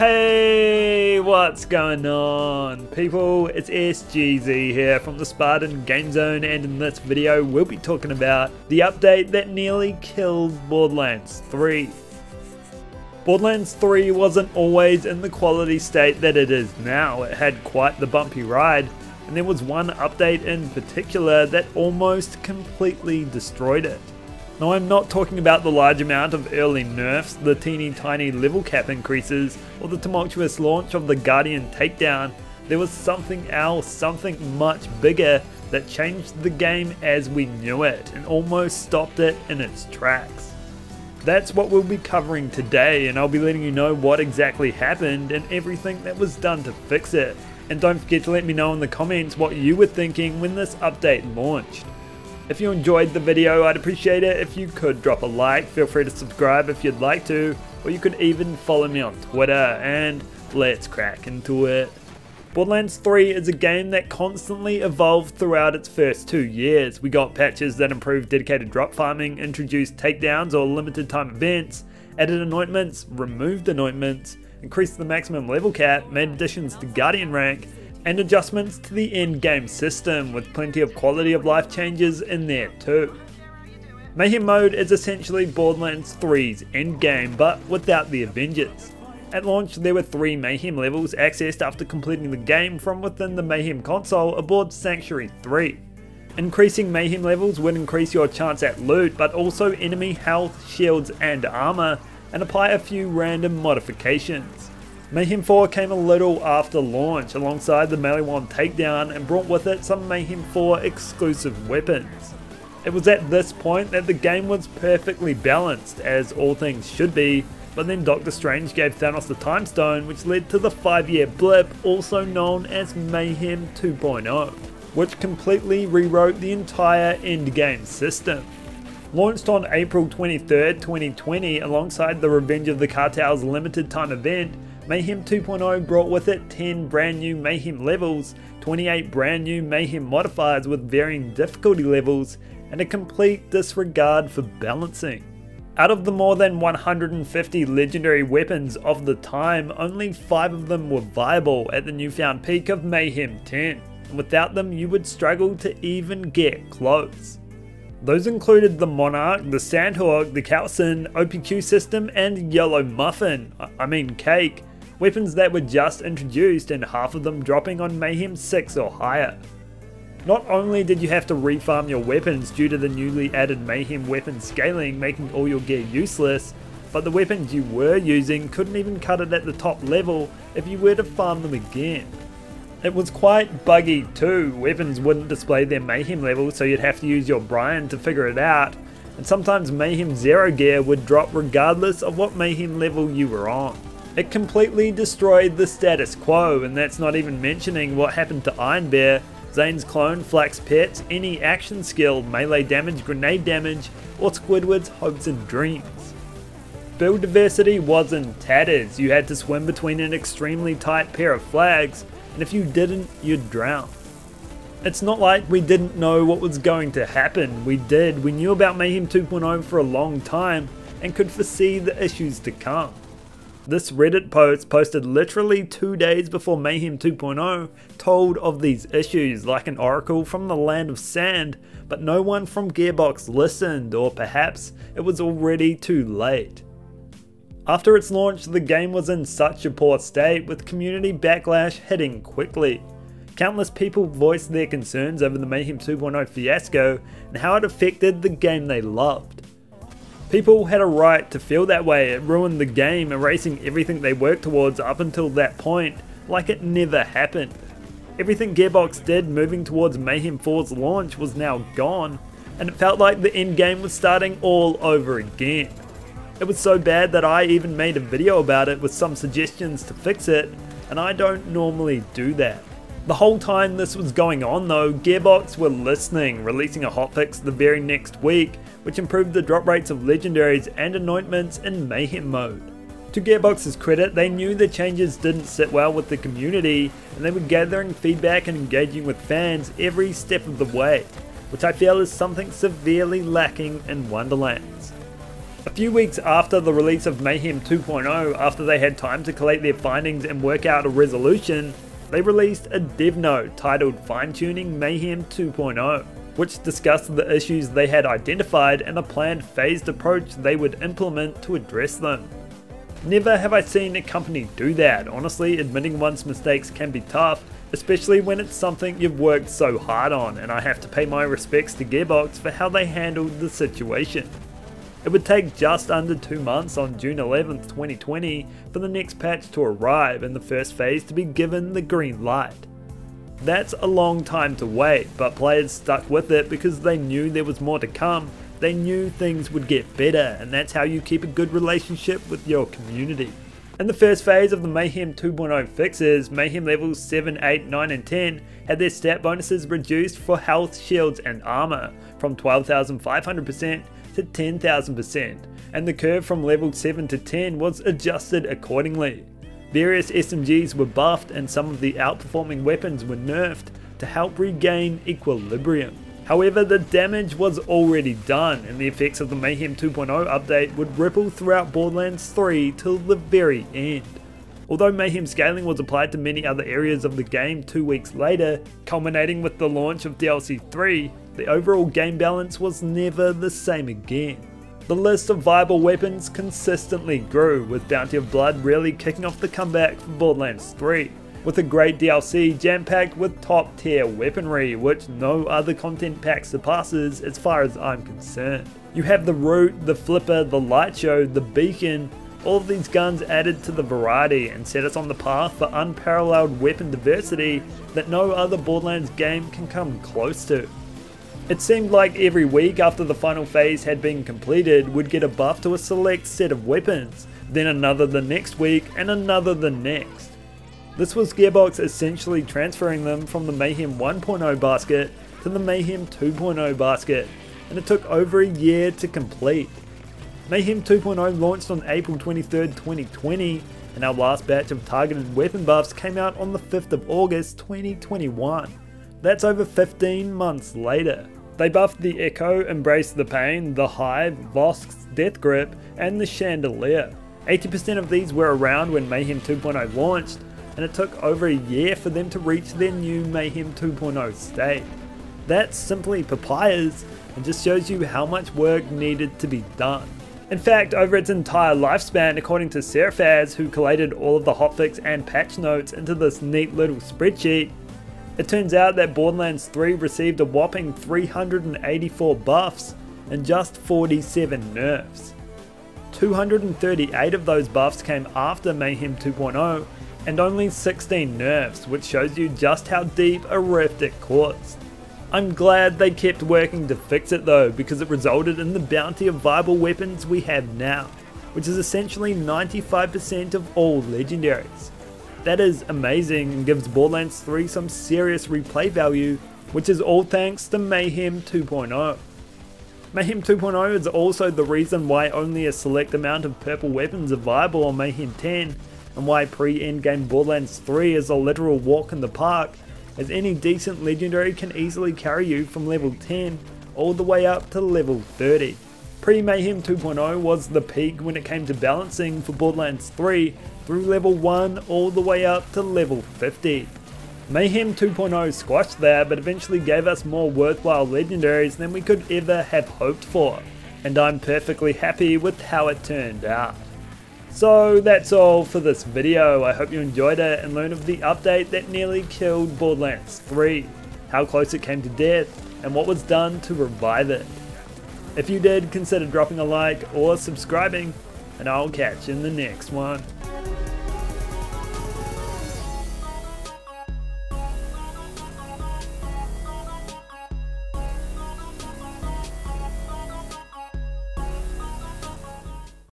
Hey, what's going on, people? It's SGZ here from the Spartan Game Zone, and in this video we'll be talking about the update that nearly killed Borderlands 3. Borderlands 3 wasn't always in the quality state that it is now. It had quite the bumpy ride, and there was one update in particular that almost completely destroyed it. Now, I'm not talking about the large amount of early nerfs, the teeny tiny level cap increases, or the tumultuous launch of the Guardian takedown. There was something else, something much bigger, that changed the game as we knew it and almost stopped it in its tracks. That's what we'll be covering today, and I'll be letting you know what exactly happened and everything that was done to fix it. And don't forget to let me know in the comments what you were thinking when this update launched. If you enjoyed the video, I'd appreciate it if you could drop a like, feel free to subscribe if you'd like to, or you could even follow me on Twitter, and let's crack into it. Borderlands 3 is a game that constantly evolved throughout its first 2 years. We got patches that improved dedicated drop farming, introduced takedowns or limited time events, added anointments, removed anointments, increased the maximum level cap, made additions to Guardian rank, and adjustments to the end game system, with plenty of quality of life changes in there too. Mayhem mode is essentially Borderlands 3's endgame, but without the Avengers. At launch, there were 3 Mayhem levels accessed after completing the game from within the Mayhem console aboard Sanctuary 3. Increasing Mayhem levels would increase your chance at loot, but also enemy health, shields and armor, and apply a few random modifications. Mayhem 4 came a little after launch alongside the Maliwan takedown, and brought with it some Mayhem 4 exclusive weapons. It was at this point that the game was perfectly balanced, as all things should be, but then Doctor Strange gave Thanos the Time Stone, which led to the 5-year blip also known as Mayhem 2.0, which completely rewrote the entire endgame system. Launched on April 23, 2020 alongside the Revenge of the Cartel's limited time event, Mayhem 2.0 brought with it 10 brand new Mayhem levels, 28 brand new Mayhem modifiers with varying difficulty levels, and a complete disregard for balancing. Out of the more than 150 legendary weapons of the time, only 5 of them were viable at the newfound peak of Mayhem 10, and without them you would struggle to even get close. Those included the Monarch, the Sandhawk, the Kalsen, OPQ system and Yellow Muffin, I mean cake. Weapons that were just introduced, and half of them dropping on Mayhem 6 or higher. Not only did you have to refarm your weapons due to the newly added Mayhem weapon scaling making all your gear useless, but the weapons you were using couldn't even cut it at the top level if you were to farm them again. It was quite buggy too. Weapons wouldn't display their Mayhem level, so you'd have to use your Brian to figure it out, and sometimes Mayhem 0 gear would drop regardless of what Mayhem level you were on. It completely destroyed the status quo, and that's not even mentioning what happened to Iron Bear, Zane's clone, Flax Pets, any action skill, melee damage, grenade damage, or Squidward's hopes and dreams. Build diversity was in tatters. You had to swim between an extremely tight pair of flags, and if you didn't, you'd drown. It's not like we didn't know what was going to happen. We did. We knew about Mayhem 2.0 for a long time, and could foresee the issues to come. This Reddit post, posted literally 2 days before Mayhem 2.0, told of these issues like an oracle from the land of sand, but no one from Gearbox listened, or perhaps it was already too late. After its launch, the game was in such a poor state, with community backlash hitting quickly. Countless people voiced their concerns over the Mayhem 2.0 fiasco and how it affected the game they loved. People had a right to feel that way. It ruined the game, erasing everything they worked towards up until that point, like it never happened. Everything Gearbox did moving towards Mayhem 4's launch was now gone, and it felt like the end game was starting all over again. It was so bad that I even made a video about it with some suggestions to fix it, and I don't normally do that. The whole time this was going on though, Gearbox were listening, releasing a hotfix the very next week, which improved the drop rates of legendaries and anointments in Mayhem mode. To Gearbox's credit, they knew the changes didn't sit well with the community, and they were gathering feedback and engaging with fans every step of the way, which I feel is something severely lacking in Wonderlands. A few weeks after the release of Mayhem 2.0, after they had time to collect their findings and work out a resolution, they released a dev note titled Fine-Tuning Mayhem 2.0, which discussed the issues they had identified and a planned phased approach they would implement to address them. Never have I seen a company do that. Honestly, admitting one's mistakes can be tough, especially when it's something you've worked so hard on, and I have to pay my respects to Gearbox for how they handled the situation. It would take just under 2 months on June 11th, 2020 for the next patch to arrive and the first phase to be given the green light. That's a long time to wait, but players stuck with it because they knew there was more to come. They knew things would get better, and that's how you keep a good relationship with your community. In the first phase of the Mayhem 2.0 fixes, Mayhem levels 7, 8, 9 and 10 had their stat bonuses reduced for health, shields and armor from 12,500% to 10,000%, and the curve from level 7 to 10 was adjusted accordingly. Various SMGs were buffed and some of the outperforming weapons were nerfed to help regain equilibrium. However, the damage was already done, and the effects of the Mayhem 2.0 update would ripple throughout Borderlands 3 till the very end. Although Mayhem scaling was applied to many other areas of the game 2 weeks later, culminating with the launch of DLC 3, the overall game balance was never the same again. The list of viable weapons consistently grew, with Bounty of Blood really kicking off the comeback for Borderlands 3. With a great DLC jam-packed with top-tier weaponry, which no other content pack surpasses as far as I'm concerned. You have the Rook, the Flipper, the Light Show, the Beacon. All of these guns added to the variety and set us on the path for unparalleled weapon diversity that no other Borderlands game can come close to. It seemed like every week after the final phase had been completed, we'd get a buff to a select set of weapons, then another the next week and another the next. This was Gearbox essentially transferring them from the Mayhem 1.0 basket to the Mayhem 2.0 basket, and it took over a year to complete. Mayhem 2.0 launched on April 23rd, 2020, and our last batch of targeted weapon buffs came out on the 5th of August, 2021. That's over 15 months later. They buffed the Echo, Embraced the Pain, the Hive, Vosk's Death Grip, and the Chandelier. 80% of these were around when Mayhem 2.0 launched, and it took over a year for them to reach their new Mayhem 2.0 state. That's simply papayas, and just shows you how much work needed to be done. In fact, over its entire lifespan, according to Seraphaz, who collated all of the hotfix and patch notes into this neat little spreadsheet, it turns out that Borderlands 3 received a whopping 384 buffs and just 47 nerfs. 238 of those buffs came after Mayhem 2.0, and only 16 nerfs, which shows you just how deep a rift it caused. I'm glad they kept working to fix it though, because it resulted in the bounty of viable weapons we have now, which is essentially 95% of all legendaries. That is amazing and gives Borderlands 3 some serious replay value, which is all thanks to Mayhem 2.0. Mayhem 2.0 is also the reason why only a select amount of purple weapons are viable on Mayhem 10, and why pre-endgame Borderlands 3 is a literal walk in the park, as any decent legendary can easily carry you from level 10 all the way up to level 30. Pre-Mayhem 2.0 was the peak when it came to balancing for Borderlands 3 through level 1 all the way up to level 50. Mayhem 2.0 squashed that, but eventually gave us more worthwhile legendaries than we could ever have hoped for, and I'm perfectly happy with how it turned out. So that's all for this video. I hope you enjoyed it and learned of the update that nearly killed Borderlands 3, how close it came to death, and what was done to revive it. If you did, consider dropping a like or subscribing, and I'll catch you in the next one.